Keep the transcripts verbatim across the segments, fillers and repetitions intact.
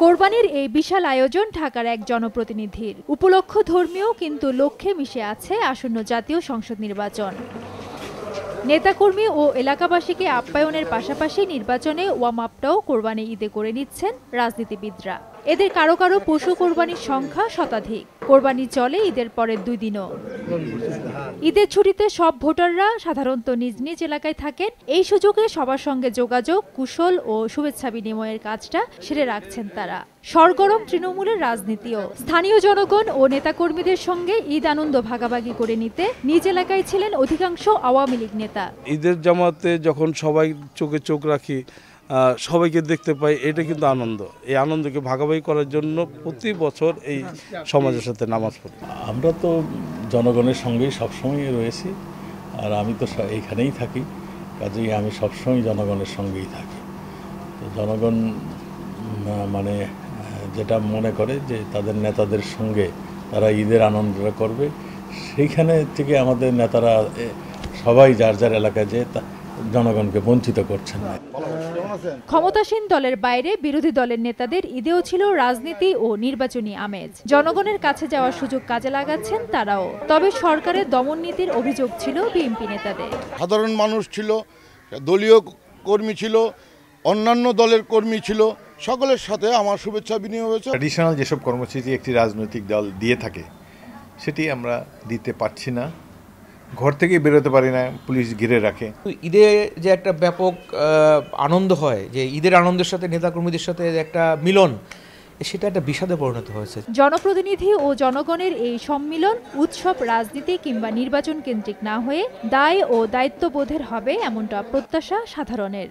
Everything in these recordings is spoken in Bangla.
কোরবানির এই বিশাল আয়োজন ঢাকার এক জনপ্রতিনিধির। উপলক্ষ ধর্মীয়, কিন্তু লক্ষ্যে মিশে আছে আসন্ন জাতীয় সংসদ নির্বাচন। নেতাকর্মী ও এলাকাবাসীকে আপ্যায়নের পাশাপাশি নির্বাচনে ওয়ার্ম আপটাও কোরবানি ঈদে করে নিচ্ছেন রাজনীতিবিদরা। এদের কারো কারো পশু কোরবানির সংখ্যা শতাধিক। কোরবানি চলে ঈদের পরের দুই দিনও। ঈদের ছুটিতে সব ভোটাররা সাধারণত নিজ নিজ এলাকায় থাকেন। এই সুযোগে সবার সঙ্গে যোগাযোগ, কুশল ও শুভেচ্ছা বিনিময়ের কাজটা সেরে রাখছেন তারা। সরগরম তৃণমূলের রাজনীতিও। স্থানীয় জনগণ ও নেতাকর্মীদের সঙ্গে ঈদ আনন্দ ভাগাভাগি করে নিতে নিজ এলাকায় ছিলেন অধিকাংশ আওয়ামী লীগ নেতা। ঈদের জামাতে যখন সবাই চোখে চোখ রাখি, সবাইকে দেখতে পাই, এটা কিন্তু আনন্দ। এই আনন্দকে ভাগাভাগি করার জন্য প্রতি বছর এই সমাজের সাথে নামাজ পড়ি। আমরা তো জনগণের সঙ্গেই সবসময় রয়েছি, আর আমি তো এইখানেই থাকি, কাজেই আমি সবসময় জনগণের সঙ্গেই থাকি। তো জনগণ মানে যেটা মনে করে যে তাদের নেতাদের সঙ্গে তারা ঈদের আনন্দটা করবে, সেইখানে থেকে আমাদের নেতারা সবাই যার যার এলাকায় যে জনগণকে বঞ্চিত করছেন না। ক্ষমতাসীন দলের বাইরে বিরোধী দলের নেতাদের ঈদেও ছিল রাজনীতি ও নির্বাচনী আমেজ। জনগণের কাছে যাওয়ার সুযোগ কাজে লাগাচ্ছেন তারাও। তবে সরকারের দমন নীতির অভিযোগ ছিল বিএনপি নেতাদের। সাধারণ মানুষ ছিল, দলীয় কর্মী ছিল, অন্যান্য দলের কর্মী ছিল, সকলের সাথে আমার শুভেচ্ছা বিনিময় হয়েছে। ট্র্যাডিশনাল যেসব কর্মসূচি একটি রাজনৈতিক দল দিয়ে থাকে সেটি আমরা দিতে পারছি না। ঘর থেকে বেরোতে পারি না, পুলিশ ঘিরে রাখে। ঈদে যে একটা ব্যাপক আনন্দ হয়, যে ঈদের আনন্দের সাথে নেতাকর্মীদের সাথে একটা মিলন, সেটা একটা বিষাদে পরিণত হয়েছে। জনপ্রতিনিধি ও জনগণের এই সম্মিলন উৎসব রাজনীতি কিংবা নির্বাচন কেন্দ্রিক না হয়ে দায় ও দায়িত্ববোধের হবে, এমনটা প্রত্যাশা সাধারণের।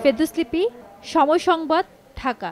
ফেরদৌস লিপি, সময় সংবাদ, ঢাকা।